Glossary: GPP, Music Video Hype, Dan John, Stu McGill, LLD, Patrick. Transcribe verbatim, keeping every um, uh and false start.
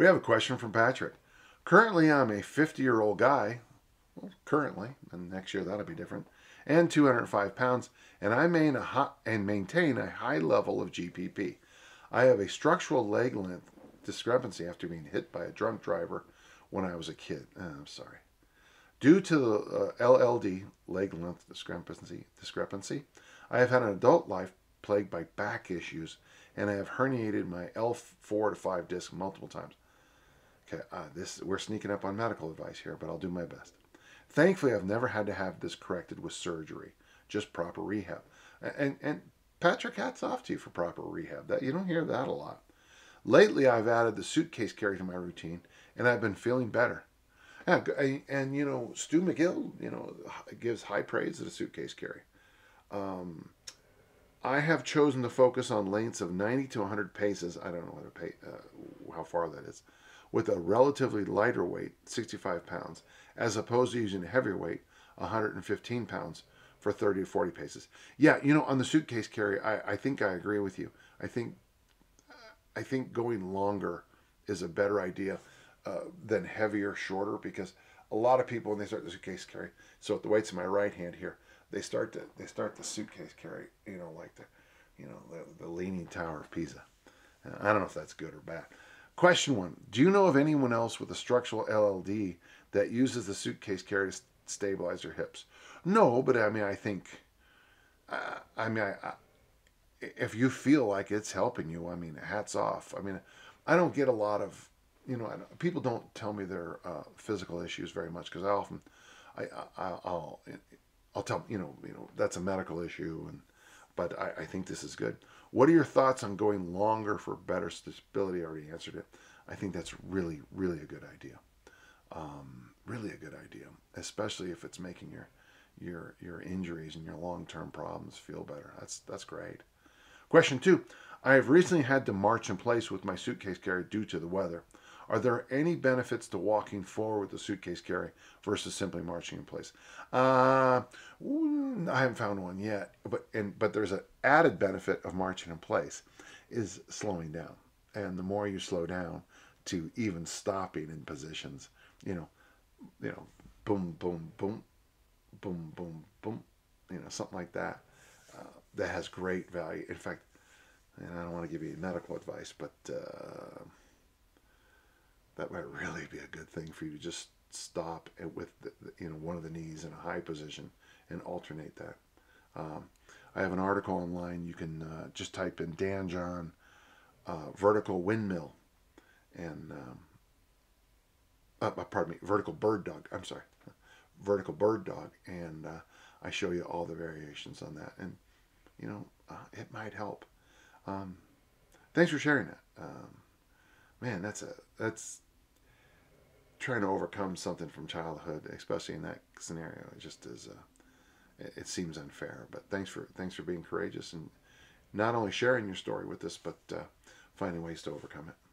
We have a question from Patrick. Currently, I'm a fifty-year-old guy. Well, currently, and next year that'll be different. And two hundred five pounds, and I main a high, and maintain a high level of G P P. I have a structural leg length discrepancy after being hit by a drunk driver when I was a kid. Oh, I'm sorry. Due to the uh, L L D, leg length discrepancy, discrepancy, I have had an adult life plagued by back issues, and I have herniated my L four to five disc multiple times. Okay, uh, this we're sneaking up on medical advice here, but I'll do my best. Thankfully, I've never had to have this corrected with surgery, just proper rehab. And, and Patrick, hats off to you for proper rehab. That you don't hear that a lot. Lately, I've added the suitcase carry to my routine, and I've been feeling better. And, and you know, Stu McGill, you know, gives high praise to the suitcase carry. Um, I have chosen to focus on lengths of ninety to one hundred paces. I don't know whether pay, uh, how far that is. With a relatively lighter weight, sixty-five pounds, as opposed to using a heavier weight, one hundred fifteen pounds, for thirty to forty paces. Yeah, you know, on the suitcase carry, I, I think I agree with you. I think I think going longer is a better idea uh, than heavier, shorter, because a lot of people, when they start the suitcase carry, so if the weight's in my right hand here, they start to, they start the suitcase carry, you know, like the, you know, the, the Leaning Tower of Pisa. Uh, I don't know if that's good or bad. Question one, do you know of anyone else with a structural L L D that uses the suitcase carry to stabilize their hips? No, but I mean, I think, uh, I mean, I, I, if you feel like it's helping you, I mean, hats off. I mean, I don't get a lot of, you know, I don't, people don't tell me their uh, physical issues very much, because I often, I, I, I'll, I'll tell, you know, you know, that's a medical issue, and but I, I think this is good. What are your thoughts on going longer for better stability? I already answered it. I think that's really, really a good idea. Um, really a good idea, especially if it's making your your your injuries and your long-term problems feel better. That's that's great. Question two: I have recently had to march in place with my suitcase carry due to the weather. Are there any benefits to walking forward with the suitcase carry versus simply marching in place? Uh, I haven't found one yet, but and but there's an added benefit of marching in place, is slowing down. And the more you slow down to even stopping in positions, you know, you know, boom, boom, boom, boom, boom, boom, you know, something like that. Uh, that has great value. In fact, and I don't want to give you medical advice, but. Uh, That might really be a good thing for you to just stop with the, you know, one of the knees in a high position and alternate that. Um, I have an article online. You can uh, just type in Dan John uh, vertical windmill and um, uh, pardon me, vertical bird dog. I'm sorry, vertical bird dog, and uh, I show you all the variations on that, and you know uh, it might help. Um, thanks for sharing that, um, man. That's a that's. Trying to overcome something from childhood, especially in that scenario, it just is uh, it, it seems unfair. But thanks for thanks for being courageous and not only sharing your story with us, but uh, finding ways to overcome it.